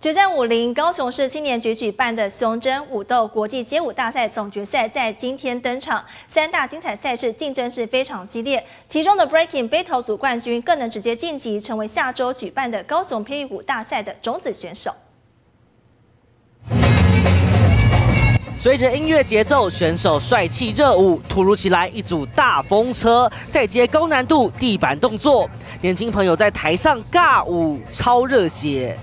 决战武林，高雄市青年局举办的雄真武斗国际街舞大赛总决赛在今天登场，三大精彩赛事竞争是非常激烈，其中的 Breaking Battle 组冠军更能直接晋级，成为下周举办的高雄霹雳舞大赛的种子选手。 随着音乐节奏，选手帅气热舞，突如其来一组大风车，再接高难度地板动作，年轻朋友在台上尬舞，超热血。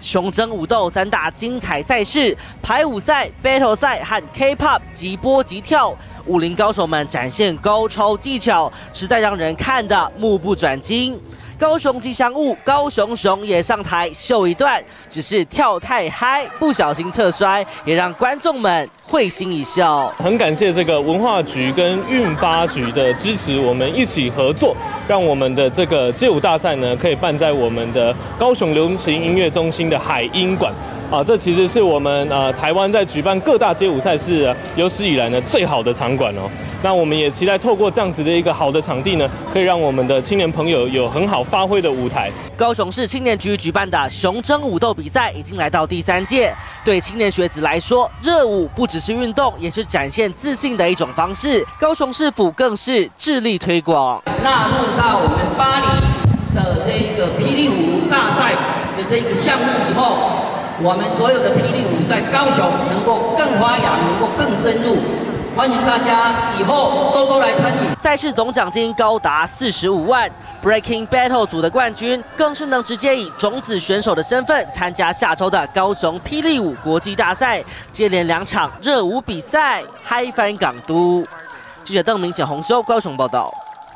雄真武斗三大精彩赛事，排舞赛、battle 赛和 K-pop 即波即跳，武林高手们展现高超技巧，实在让人看得目不转睛。 高雄吉祥物高雄熊也上台秀一段，只是跳太嗨，不小心侧摔，也让观众们会心一笑。很感谢这个文化局跟运发局的支持，我们一起合作，让我们的这个街舞大赛呢，可以办在我们的高雄流行音乐中心的海音馆。 啊，这其实是我们台湾在举办各大街舞赛事有史以来呢最好的场馆哦。那我们也期待透过这样子的一个好的场地呢，可以让我们的青年朋友有很好发挥的舞台。高雄市青年局举办的雄真武斗比赛已经来到第3届，对青年学子来说，热舞不只是运动，也是展现自信的一种方式。高雄市府更是致力推广，纳入到我们巴黎的这个霹雳舞大赛的这个项目以后。 我们所有的霹雳舞在高雄能够更发扬，能够更深入，欢迎大家以后多多来参与。赛事总奖金高达45万 ，Breaking Battle 组的冠军更是能直接以种子选手的身份参加下周的高雄霹雳舞国际大赛，接连2场热舞比赛嗨翻港都。记者邓明、简宏修高雄报道。